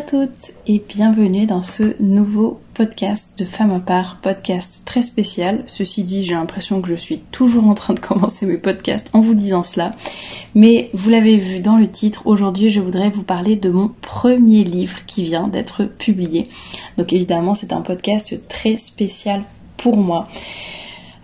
Bonjour à toutes et bienvenue dans ce nouveau podcast de Femme à part, podcast très spécial. Ceci dit, j'ai l'impression que je suis toujours en train de commencer mes podcasts en vous disant cela. Mais vous l'avez vu dans le titre, aujourd'hui je voudrais vous parler de mon premier livre qui vient d'être publié. Donc évidemment c'est un podcast très spécial pour moi.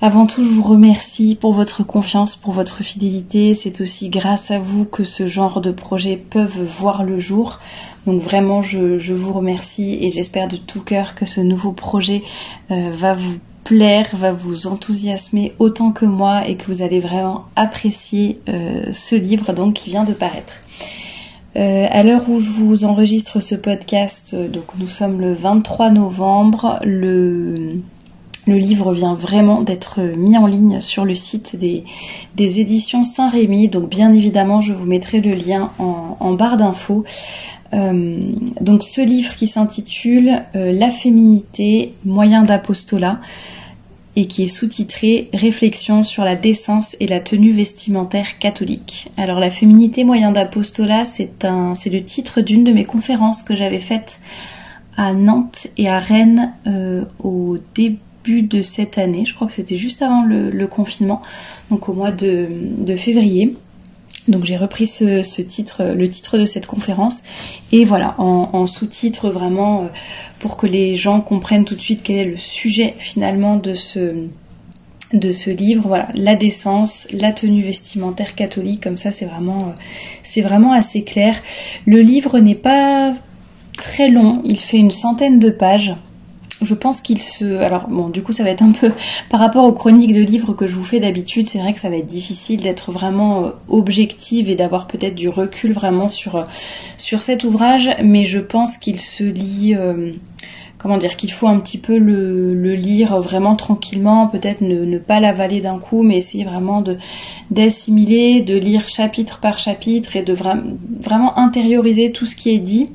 Avant tout, je vous remercie pour votre confiance, pour votre fidélité. C'est aussi grâce à vous que ce genre de projets peuvent voir le jour. Donc vraiment, je vous remercie et j'espère de tout cœur que ce nouveau projet va vous plaire, va vous enthousiasmer autant que moi et que vous allez vraiment apprécier ce livre donc qui vient de paraître. À l'heure où je vous enregistre ce podcast, donc nous sommes le 23 novembre, le livre vient vraiment d'être mis en ligne sur le site des éditions Saint-Rémy. Donc bien évidemment, je vous mettrai le lien en barre d'infos. Donc ce livre qui s'intitule La féminité, moyen d'apostolat et qui est sous-titré « Réflexion sur la décence et la tenue vestimentaire catholique ». Alors La féminité, moyen d'apostolat, c'est le titre d'une de mes conférences que j'avais faite à Nantes et à Rennes au début de cette année, je crois que c'était juste avant le confinement, donc au mois de février. Donc j'ai repris le titre de cette conférence et voilà, en sous-titre vraiment pour que les gens comprennent tout de suite quel est le sujet finalement de ce livre. Voilà, la décence, la tenue vestimentaire catholique, comme ça c'est vraiment assez clair. Le livre n'est pas très long, il fait une centaine de pages. Je pense qu'il se... Alors bon, du coup ça va être un peu... Par rapport aux chroniques de livres que je vous fais d'habitude, c'est vrai que ça va être difficile d'être vraiment objective et d'avoir peut-être du recul vraiment sur cet ouvrage, mais je pense qu'il se lit... Comment dire, qu'il faut un petit peu le lire vraiment tranquillement, peut-être ne pas l'avaler d'un coup, mais essayer vraiment d'assimiler, de lire chapitre par chapitre et de vraiment intérioriser tout ce qui est dit.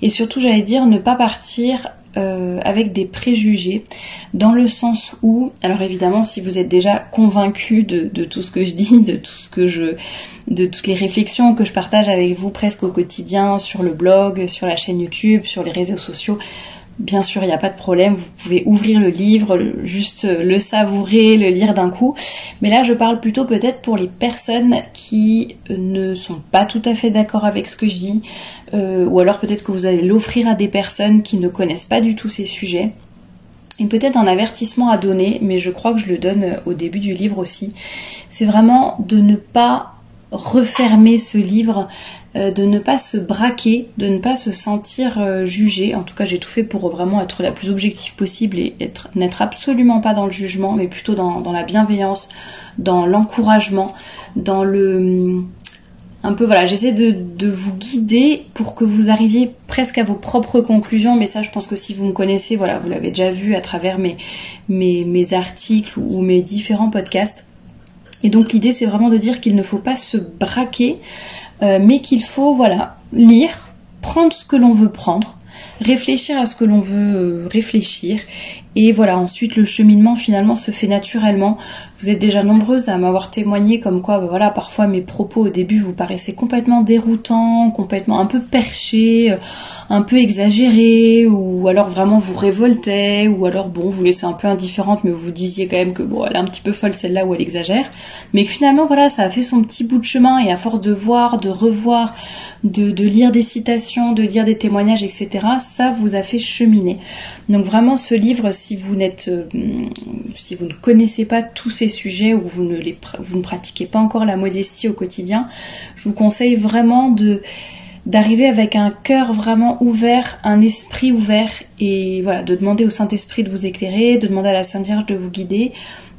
Et surtout, j'allais dire, ne pas partir... avec des préjugés, dans le sens où, alors évidemment si vous êtes déjà convaincu de tout ce que je dis, de toutes les réflexions que je partage avec vous presque au quotidien sur le blog, sur la chaîne YouTube, sur les réseaux sociaux, bien sûr il n'y a pas de problème, vous pouvez ouvrir le livre, juste le savourer, le lire d'un coup, mais là je parle plutôt peut-être pour les personnes qui ne sont pas tout à fait d'accord avec ce que je dis, ou alors peut-être que vous allez l'offrir à des personnes qui ne connaissent pas du tout ces sujets. Et peut-être un avertissement à donner, mais je crois que je le donne au début du livre aussi, c'est vraiment de ne pas refermer ce livre, de ne pas se braquer, de ne pas se sentir jugé. En tout cas, j'ai tout fait pour vraiment être la plus objective possible et n'être absolument pas dans le jugement, mais plutôt dans la bienveillance, dans l'encouragement, dans le... Un peu, voilà, j'essaie de vous guider pour que vous arriviez presque à vos propres conclusions, mais ça, je pense que si vous me connaissez, voilà, vous l'avez déjà vu à travers mes articles ou mes différents podcasts. Et donc l'idée c'est vraiment de dire qu'il ne faut pas se braquer, mais qu'il faut voilà lire, prendre ce que l'on veut prendre, réfléchir à ce que l'on veut réfléchir, et voilà ensuite le cheminement finalement se fait naturellement. Vous êtes déjà nombreuses à m'avoir témoigné comme quoi ben voilà parfois mes propos au début vous paraissaient complètement déroutants, complètement un peu perchés, un peu exagérés, ou alors vraiment vous révoltez, ou alors bon vous laissez un peu indifférente mais vous disiez quand même que bon elle est un petit peu folle celle-là où elle exagère, mais que finalement voilà ça a fait son petit bout de chemin et à force de voir, de revoir, de lire des citations, de lire des témoignages, etc. ça vous a fait cheminer. Donc vraiment ce livre, si vous ne connaissez pas tous ces sujets ou vous ne pratiquez pas encore la modestie au quotidien, je vous conseille vraiment d'arriver avec un cœur vraiment ouvert, un esprit ouvert, et voilà, de demander au Saint-Esprit de vous éclairer, de demander à la Sainte Vierge de vous guider,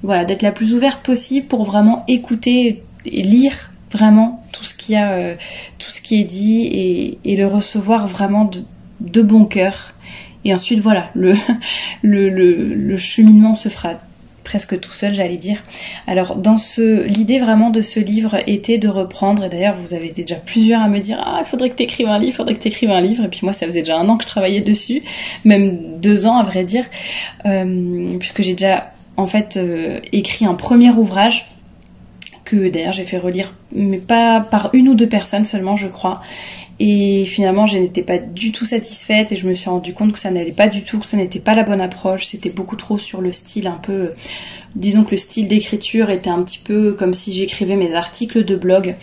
voilà, d'être la plus ouverte possible pour vraiment écouter et lire vraiment tout ce qui est dit et le recevoir vraiment de bon cœur. Et ensuite, voilà, le cheminement se fera presque tout seul, j'allais dire. Alors, l'idée vraiment de ce livre était de reprendre, et d'ailleurs, vous avez déjà plusieurs à me dire « Ah, il faudrait que t'écrives un livre, il faudrait que t'écrives un livre », et puis moi, ça faisait déjà 1 an que je travaillais dessus, même 2 ans, à vrai dire, puisque j'ai déjà, en fait, écrit un premier ouvrage que d'ailleurs j'ai fait relire, mais pas par une ou deux personnes seulement je crois, et finalement je n'étais pas du tout satisfaite et je me suis rendu compte que ça n'allait pas du tout, que ça n'était pas la bonne approche, c'était beaucoup trop sur le style un peu, disons que le style d'écriture était un petit peu comme si j'écrivais mes articles de blog,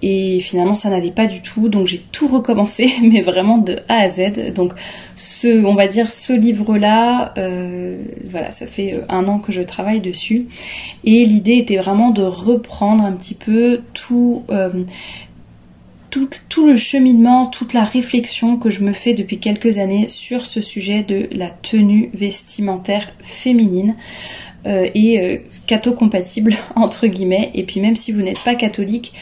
et finalement ça n'allait pas du tout, donc j'ai tout recommencé, mais vraiment de A à Z, donc on va dire ce livre-là, voilà, ça fait un an que je travaille dessus, et l'idée était vraiment de reprendre un petit peu tout le cheminement, toute la réflexion que je me fais depuis quelques années sur ce sujet de la tenue vestimentaire féminine et catho-compatible entre guillemets, et puis même si vous n'êtes pas catholique,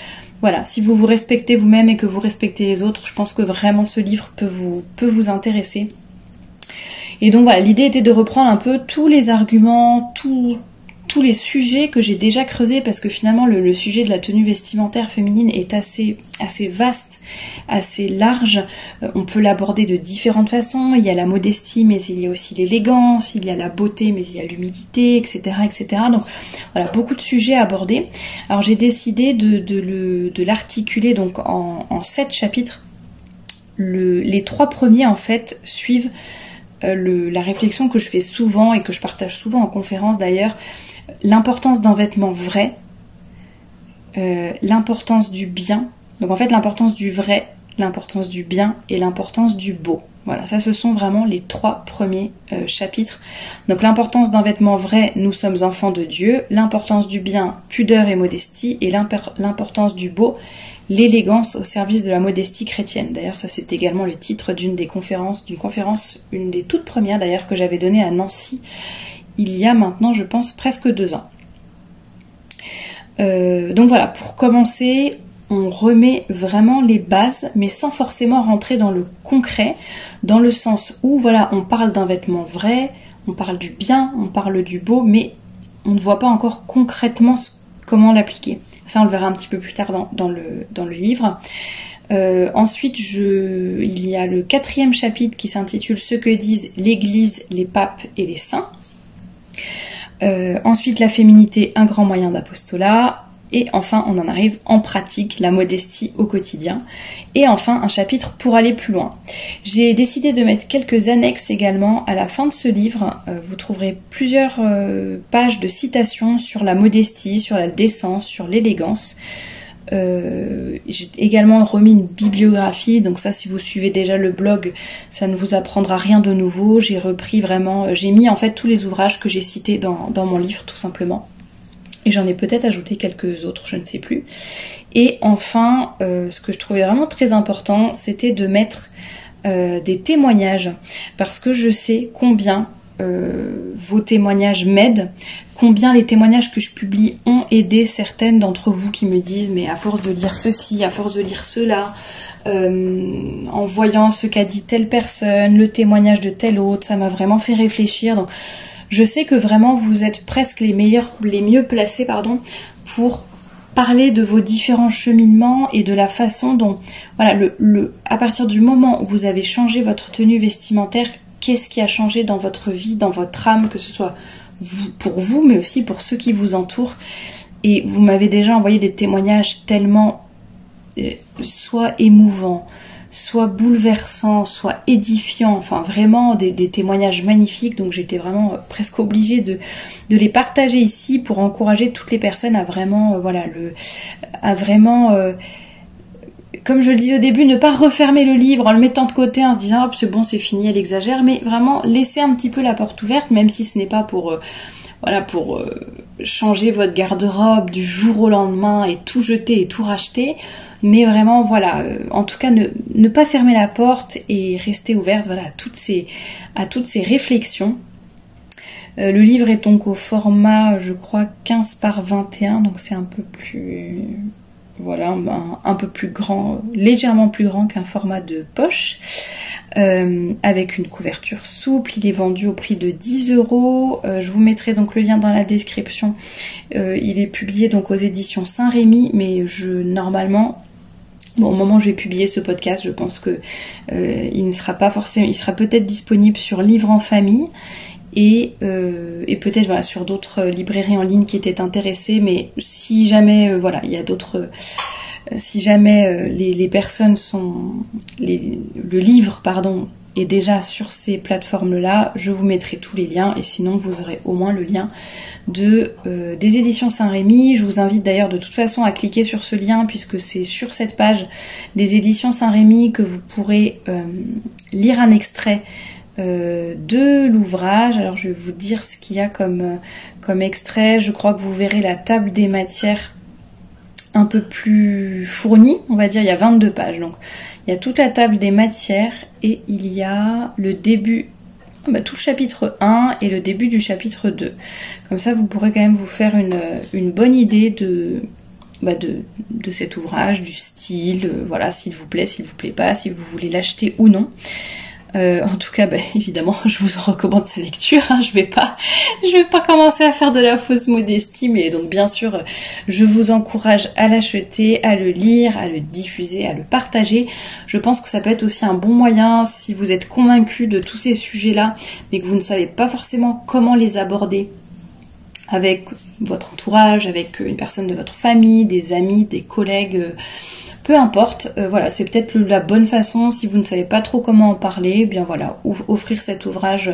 voilà, si vous vous respectez vous-même et que vous respectez les autres, je pense que vraiment ce livre peut vous intéresser. Et donc voilà, l'idée était de reprendre un peu tous les arguments, tous les sujets que j'ai déjà creusés, parce que finalement le sujet de la tenue vestimentaire féminine est assez vaste, assez large, on peut l'aborder de différentes façons, il y a la modestie mais il y a aussi l'élégance, il y a la beauté mais il y a l'humilité, etc., etc. Donc voilà, beaucoup de sujets à aborder. Alors j'ai décidé de l'articuler donc en 7 chapitres. Les 3 premiers en fait suivent la réflexion que je fais souvent et que je partage souvent en conférence d'ailleurs, l'importance d'un vêtement vrai, l'importance du bien, donc en fait l'importance du vrai, l'importance du bien et l'importance du beau. Voilà, ça ce sont vraiment les 3 premiers chapitres. Donc l'importance d'un vêtement vrai, nous sommes enfants de Dieu, l'importance du bien, pudeur et modestie, et l'importance du beau, l'élégance au service de la modestie chrétienne. D'ailleurs, ça c'est également le titre d'une conférence, une des toutes premières d'ailleurs que j'avais donnée à Nancy, il y a maintenant, je pense, presque 2 ans. Donc voilà, pour commencer, on remet vraiment les bases, mais sans forcément rentrer dans le concret, dans le sens où, voilà, on parle d'un vêtement vrai, on parle du bien, on parle du beau, mais on ne voit pas encore concrètement comment l'appliquer. Ça, on le verra un petit peu plus tard dans le livre. Ensuite, il y a le 4e chapitre qui s'intitule « Ce que disent l'Église, les papes et les saints ». Ensuite, la féminité, un grand moyen d'apostolat. Et enfin, on en arrive en pratique, la modestie au quotidien. Et enfin, un chapitre pour aller plus loin. J'ai décidé de mettre quelques annexes également à la fin de ce livre. Vous trouverez plusieurs pages de citations sur la modestie, sur la décence, sur l'élégance. J'ai également remis une bibliographie, donc ça si vous suivez déjà le blog, ça ne vous apprendra rien de nouveau. J'ai repris vraiment, j'ai mis en fait tous les ouvrages que j'ai cités dans mon livre tout simplement. Et j'en ai peut-être ajouté quelques autres, je ne sais plus. Et enfin, ce que je trouvais vraiment très important, c'était de mettre des témoignages, parce que je sais combien vos témoignages m'aident, combien les témoignages que je publie ont aidé certaines d'entre vous qui me disent « mais à force de lire ceci, à force de lire cela, en voyant ce qu'a dit telle personne, le témoignage de tel autre, ça m'a vraiment fait réfléchir ». Donc je sais que vraiment vous êtes presque les mieux placés, pardon, pour parler de vos différents cheminements et de la façon dont, voilà, à partir du moment où vous avez changé votre tenue vestimentaire, qu'est-ce qui a changé dans votre vie, dans votre âme, que ce soit pour vous, mais aussi pour ceux qui vous entourent. Et vous m'avez déjà envoyé des témoignages tellement soit émouvants, soit bouleversant, soit édifiant, enfin vraiment des témoignages magnifiques, donc j'étais vraiment presque obligée de les partager ici pour encourager toutes les personnes à vraiment, comme je le disais au début, ne pas refermer le livre en le mettant de côté, en se disant hop c'est bon c'est fini, elle exagère, mais vraiment laisser un petit peu la porte ouverte, même si ce n'est pas pour... voilà, pour changer votre garde-robe du jour au lendemain et tout jeter et tout racheter. Mais vraiment, voilà, en tout cas, ne pas fermer la porte et rester ouverte, voilà, à toutes ces réflexions. Le livre est donc au format, je crois, 15 par 21, donc c'est un peu plus... voilà, un peu plus grand, légèrement plus grand qu'un format de poche, avec une couverture souple. Il est vendu au prix de 10 €. Je vous mettrai donc le lien dans la description. Il est publié donc aux éditions Saint-Rémy, mais normalement Bon, au moment où je vais publier ce podcast, je pense que il ne sera pas forcément, il sera peut-être disponible sur Livre en Famille et peut-être voilà sur d'autres librairies en ligne qui étaient intéressées. Mais si jamais voilà, il y a d'autres, si jamais les personnes sont, le livre pardon est déjà sur ces plateformes-là, je vous mettrai tous les liens et sinon vous aurez au moins le lien de, des éditions Saint-Rémy. Je vous invite d'ailleurs de toute façon à cliquer sur ce lien puisque c'est sur cette page des éditions Saint-Rémy que vous pourrez lire un extrait de l'ouvrage. Alors je vais vous dire ce qu'il y a comme extrait. Je crois que vous verrez la table des matières un peu plus fournie, on va dire. Il y a 22 pages, donc il y a toute la table des matières et il y a le début, tout le chapitre 1 et le début du chapitre 2. Comme ça, vous pourrez quand même vous faire une bonne idée de cet ouvrage, du style, voilà, s'il vous plaît pas, si vous voulez l'acheter ou non. En tout cas, évidemment, je vous en recommande sa lecture. Hein, je vais pas commencer à faire de la fausse modestie, mais donc bien sûr, je vous encourage à l'acheter, à le lire, à le diffuser, à le partager. Je pense que ça peut être aussi un bon moyen, si vous êtes convaincu de tous ces sujets-là, mais que vous ne savez pas forcément comment les aborder avec votre entourage, avec une personne de votre famille, des amis, des collègues, peu importe. Voilà, c'est peut-être la bonne façon, si vous ne savez pas trop comment en parler, eh bien voilà, offrir cet ouvrage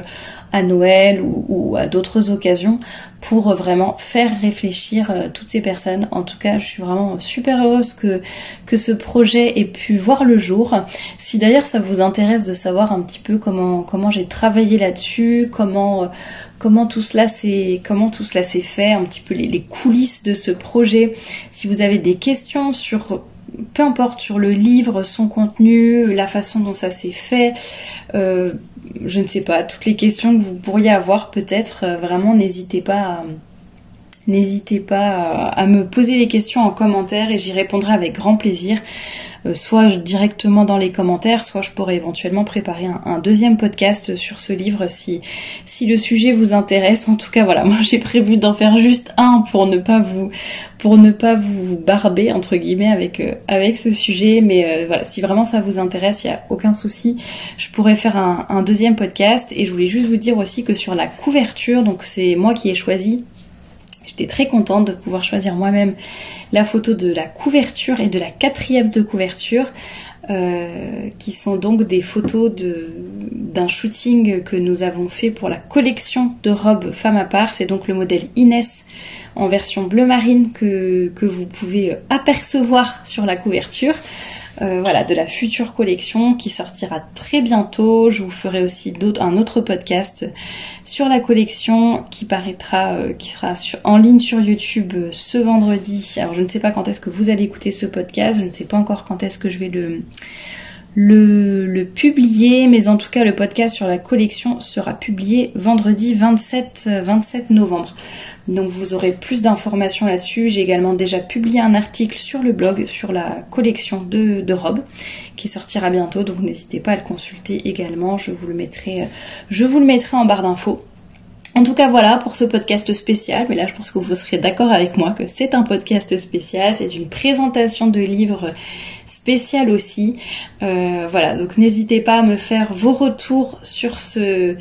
à Noël ou à d'autres occasions pour vraiment faire réfléchir toutes ces personnes. En tout cas, je suis vraiment super heureuse que ce projet ait pu voir le jour. Si d'ailleurs ça vous intéresse de savoir un petit peu comment j'ai travaillé là-dessus, comment tout cela s'est fait, un petit peu les coulisses de ce projet. Si vous avez des questions sur, peu importe, sur le livre, son contenu, la façon dont ça s'est fait, je ne sais pas, toutes les questions que vous pourriez avoir peut-être, vraiment n'hésitez pas à me poser les questions en commentaire et j'y répondrai avec grand plaisir. Soit directement dans les commentaires, soit je pourrais éventuellement préparer un deuxième podcast sur ce livre si le sujet vous intéresse. En tout cas, voilà, moi j'ai prévu d'en faire juste un pour ne pas vous barber entre guillemets avec ce sujet, mais voilà, si vraiment ça vous intéresse, il n'y a aucun souci, je pourrais faire un deuxième podcast. Et je voulais juste vous dire aussi que sur la couverture, donc c'est moi qui ai choisi. J'étais très contente de pouvoir choisir moi-même la photo de la couverture et de la quatrième de couverture, qui sont donc des photos d'un shooting que nous avons fait pour la collection de robes Femme à part. C'est donc le modèle Inès en version bleu marine que vous pouvez apercevoir sur la couverture. Voilà, de la future collection qui sortira très bientôt. Je vous ferai aussi un autre podcast sur la collection qui paraîtra, qui sera en ligne sur YouTube ce vendredi. Alors je ne sais pas quand est-ce que vous allez écouter ce podcast, je ne sais pas encore quand est-ce que je vais le publier, mais en tout cas le podcast sur la collection sera publié vendredi 27 novembre. Donc vous aurez plus d'informations là-dessus. J'ai également déjà publié un article sur le blog sur la collection de robes qui sortira bientôt, donc n'hésitez pas à le consulter également, je vous le mettrai en barre d'infos. En tout cas, voilà pour ce podcast spécial, mais là je pense que vous serez d'accord avec moi que c'est un podcast spécial, c'est une présentation de livres spécial aussi. Voilà, donc n'hésitez pas à me faire vos retours sur ce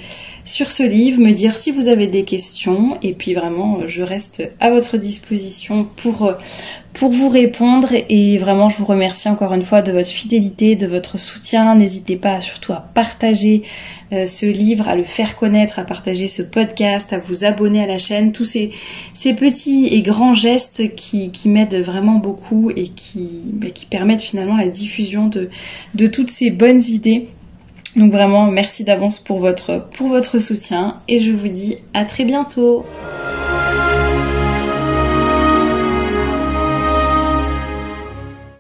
livre, me dire si vous avez des questions, et puis vraiment je reste à votre disposition pour vous répondre. Et vraiment je vous remercie encore une fois de votre fidélité, de votre soutien. N'hésitez pas surtout à partager ce livre, à le faire connaître, à partager ce podcast, à vous abonner à la chaîne. Tous ces petits et grands gestes qui m'aident vraiment beaucoup et qui permettent finalement la diffusion de toutes ces bonnes idées. Donc vraiment merci d'avance pour votre soutien et je vous dis à très bientôt.